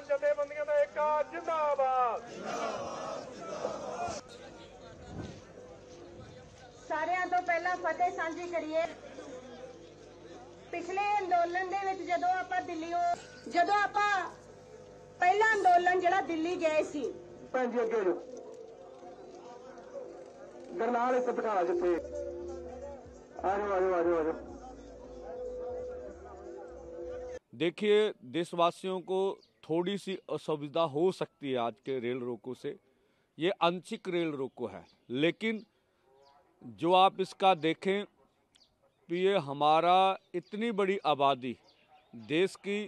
किसान जथेबंदियों का एक जिंदाबाद। सारियां तो पहला फतेह सांझी करिए। पिछले अंदोलन दे विच जदों आपां पहला अंदोलन जिहड़ा दिल्ली गए सी भैन जी अगे गरनाल सतकारा जिथे आ जाओ देखिए देशवासियों को थोड़ी सी असुविधा हो सकती है आज के रेल रोको से, ये आंशिक रेल रोको है, लेकिन जो आप इसका देखें तो ये हमारा इतनी बड़ी आबादी, देश की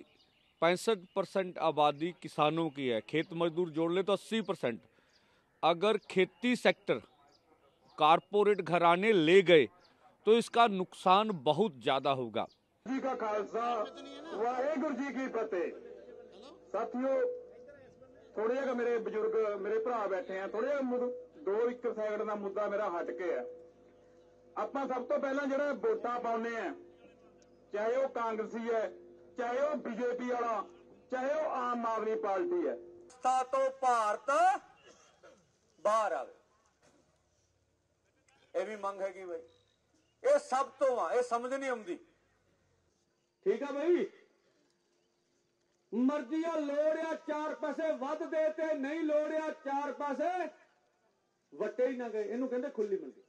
65% आबादी किसानों की है, खेत मजदूर जोड़ ले तो 80%। अगर खेती सेक्टर कारपोरेट घराने ले गए तो इसका नुकसान बहुत ज़्यादा होगा। जी का खालसा वाहेगुरु जी की फतेह। साथियों, थोड़े जगह मेरे बुजुर्ग मेरे भरा बैठे हैं, थोड़े दो एक सैकंड का मुद्दा मेरा हट के है। अपना सब तो पहला जरा वोटा पाने हैं, चाहे वो कांग्रेसी है, चाहे वो बीजेपी वाला, चाहे वो आम आदमी पार्टी है। तो भारत बाहर आवे, ये भी मंग है कि भाई ये सब तो वहां ये समझ नहीं आती। ठीक है भाई, मर्जी आ लोड़ आ चार पैसे वध देते, नहीं लोड़ आ चार पैसे वटे ही ना गए, इनू कहते खुली मंडी।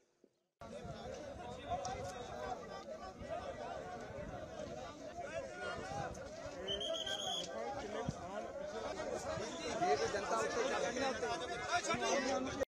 जनता